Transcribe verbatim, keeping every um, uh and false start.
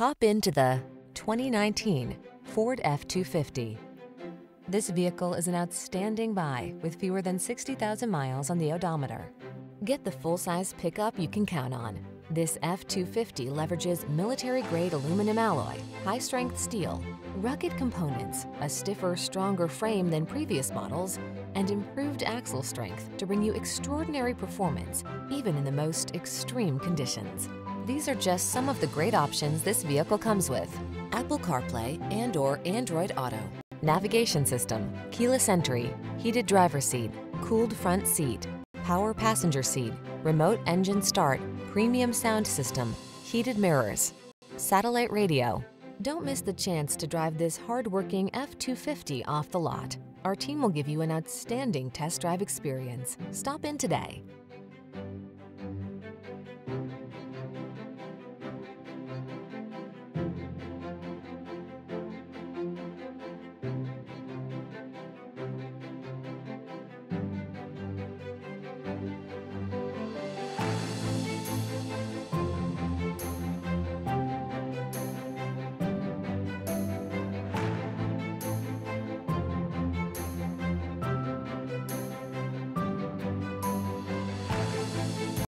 Hop into the twenty nineteen Ford F two fifty. This vehicle is an outstanding buy with fewer than sixty thousand miles on the odometer. Get the full-size pickup you can count on. This F two fifty leverages military-grade aluminum alloy, high-strength steel, rugged components, a stiffer, stronger frame than previous models, and improved axle strength to bring you extraordinary performance, even in the most extreme conditions. These are just some of the great options this vehicle comes with: Apple CarPlay and or Android Auto, navigation system, keyless entry, heated driver's seat, cooled front seat, power passenger seat, remote engine start, premium sound system, heated mirrors, satellite radio. Don't miss the chance to drive this hard-working F two fifty off the lot. Our team will give you an outstanding test drive experience. Stop in today.